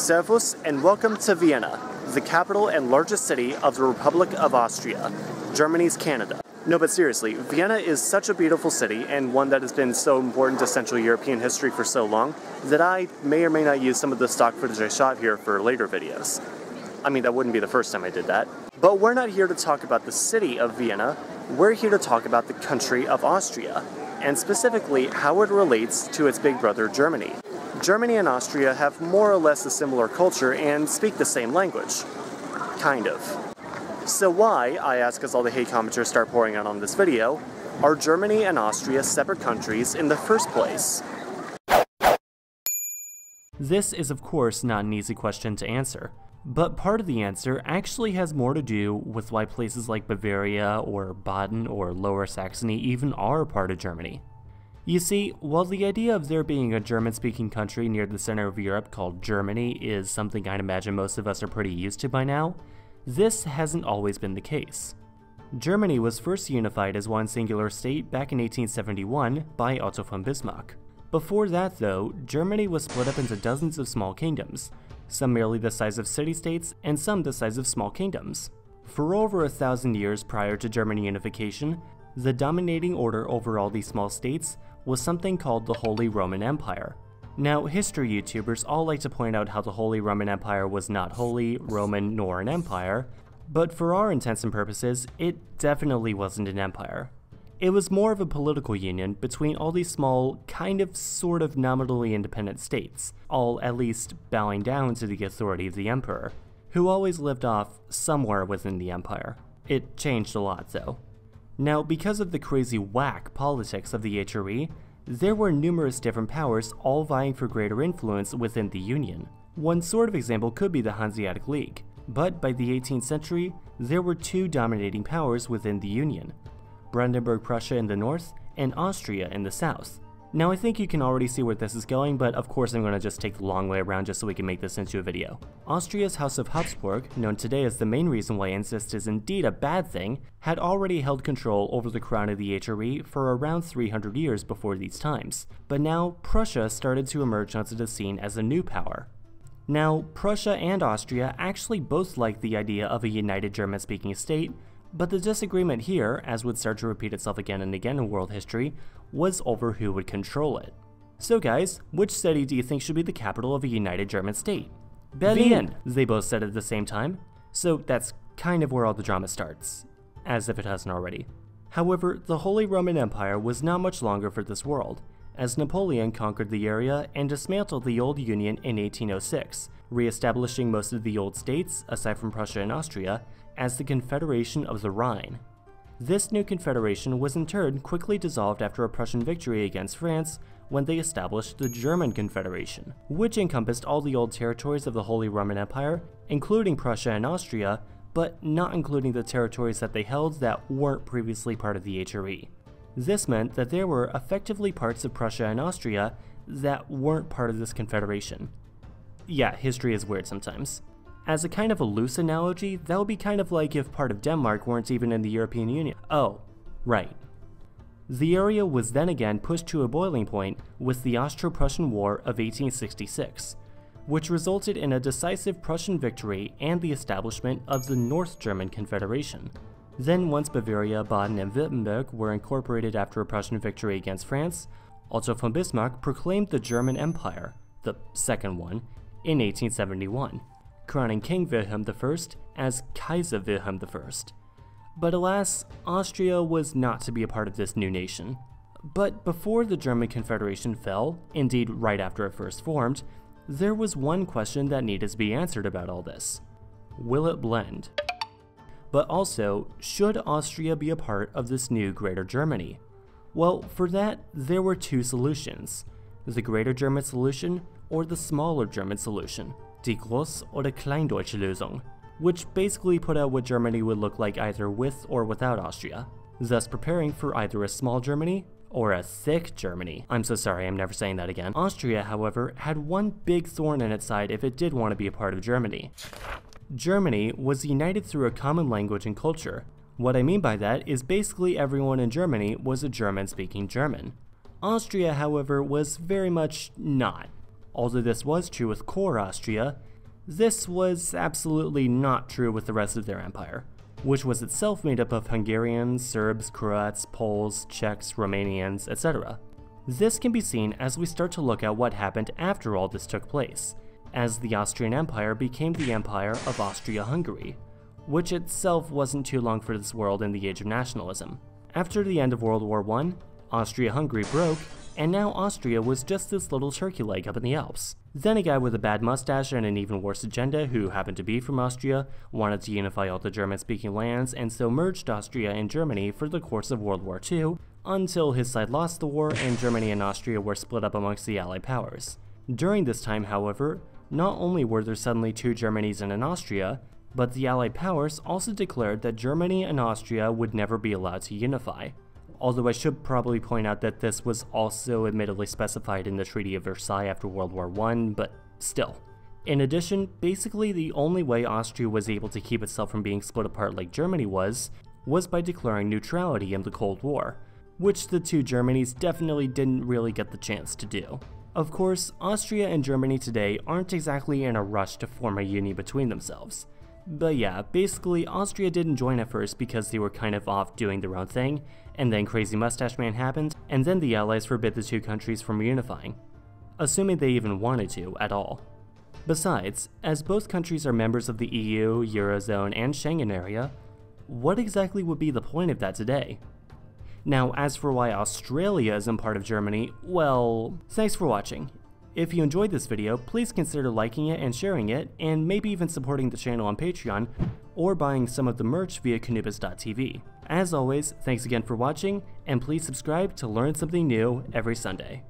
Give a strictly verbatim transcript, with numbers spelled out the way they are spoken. Servus and welcome to Vienna, the capital and largest city of the Republic of Austria, Germany's Canada. No, but seriously, Vienna is such a beautiful city, and one that has been so important to Central European history for so long, that I may or may not use some of the stock footage I shot here for later videos. I mean, that wouldn't be the first time I did that. But we're not here to talk about the city of Vienna, we're here to talk about the country of Austria, and specifically how it relates to its big brother Germany. Germany and Austria have more or less a similar culture and speak the same language. Kind of. So why, I ask as all the hate commenters start pouring out on this video, are Germany and Austria separate countries in the first place? This is of course not an easy question to answer. But part of the answer actually has more to do with why places like Bavaria or Baden or Lower Saxony even are part of Germany. You see, while the idea of there being a German-speaking country near the center of Europe called Germany is something I'd imagine most of us are pretty used to by now, this hasn't always been the case. Germany was first unified as one singular state back in eighteen seventy-one by Otto von Bismarck. Before that though, Germany was split up into dozens of small kingdoms, some merely the size of city-states and some the size of small kingdoms. For over a thousand years prior to German unification, the dominating order over all these small states was something called the Holy Roman Empire. Now, history YouTubers all like to point out how the Holy Roman Empire was not holy, Roman, nor an empire, but for our intents and purposes, it definitely wasn't an empire. It was more of a political union between all these small, kind of sort of nominally independent states, all at least bowing down to the authority of the emperor, who always lived off somewhere within the empire. It changed a lot though. Now, because of the crazy whack politics of the H R E, there were numerous different powers all vying for greater influence within the union. One sort of example could be the Hanseatic League, but by the eighteenth century, there were two dominating powers within the union. Brandenburg-Prussia in the north, and Austria in the south. Now I think you can already see where this is going, but of course I'm going to just take the long way around just so we can make this into a video. Austria's House of Habsburg, known today as the main reason why incest is indeed a bad thing, had already held control over the crown of the H R E for around three hundred years before these times, but now Prussia started to emerge onto the scene as a new power. Now, Prussia and Austria actually both liked the idea of a united German-speaking state, but the disagreement here, as would start to repeat itself again and again in world history, was over who would control it. So guys, which city do you think should be the capital of a united German state? Berlin, they both said at the same time. So that's kind of where all the drama starts, as if it hasn't already. However, the Holy Roman Empire was not much longer for this world, as Napoleon conquered the area and dismantled the old Union in eighteen oh six, re-establishing most of the old states, aside from Prussia and Austria, as the Confederation of the Rhine. This new confederation was in turn quickly dissolved after a Prussian victory against France when they established the German Confederation, which encompassed all the old territories of the Holy Roman Empire, including Prussia and Austria, but not including the territories that they held that weren't previously part of the H R E. This meant that there were effectively parts of Prussia and Austria that weren't part of this confederation. Yeah, history is weird sometimes. As a kind of a loose analogy, that would be kind of like if part of Denmark weren't even in the European Union. Oh, right. The area was then again pushed to a boiling point with the Austro-Prussian War of eighteen sixty-six, which resulted in a decisive Prussian victory and the establishment of the North German Confederation. Then once Bavaria, Baden, and Württemberg were incorporated after a Prussian victory against France, Otto von Bismarck proclaimed the German Empire, the second one, in eighteen seventy-one. Crowning King Wilhelm the First as Kaiser Wilhelm the First. But alas, Austria was not to be a part of this new nation. But before the German Confederation fell, indeed right after it first formed, there was one question that needed to be answered about all this. Will it blend? But also, should Austria be a part of this new Greater Germany? Well, for that, there were two solutions, the Greater German solution or the Smaller German solution. Die Groß- oder Kleindeutsche Lösung, which basically put out what Germany would look like either with or without Austria, thus preparing for either a small Germany or a thick Germany. I'm so sorry, I'm never saying that again. Austria, however, had one big thorn in its side if it did want to be a part of Germany. Germany was united through a common language and culture. What I mean by that is basically everyone in Germany was a German-speaking German. Austria, however, was very much not. Although this was true with core Austria, This was absolutely not true with the rest of their empire, which was itself made up of Hungarians, Serbs, Croats, Poles, Czechs, Romanians, et cetera. This can be seen as we start to look at what happened after all this took place, as the Austrian Empire became the Empire of Austria-Hungary, which itself wasn't too long for this world in the age of nationalism. After the end of World War One, Austria-Hungary broke, and now Austria was just this little turkey leg up in the Alps. Then a guy with a bad mustache and an even worse agenda, who happened to be from Austria, wanted to unify all the German-speaking lands and so merged Austria and Germany for the course of World War Two, until his side lost the war and Germany and Austria were split up amongst the Allied powers. During this time, however, not only were there suddenly two Germanys and an Austria, but the Allied powers also declared that Germany and Austria would never be allowed to unify. Although I should probably point out that this was also admittedly specified in the Treaty of Versailles after World War One, but still. In addition, basically the only way Austria was able to keep itself from being split apart like Germany was, was by declaring neutrality in the Cold War, which the two Germanys definitely didn't really get the chance to do. Of course, Austria and Germany today aren't exactly in a rush to form a union between themselves. But yeah, basically Austria didn't join at first because they were kind of off doing their own thing, and then Crazy Mustache Man happened, and then the Allies forbid the two countries from reunifying, assuming they even wanted to at all. Besides, as both countries are members of the E U, Eurozone, and Schengen area, what exactly would be the point of that today? Now, as for why Australia isn't part of Germany, well, thanks for watching. If you enjoyed this video, please consider liking it and sharing it, and maybe even supporting the channel on Patreon, or buying some of the merch via khanubis dot T V. As always, thanks again for watching, and please subscribe to learn something new every Sunday.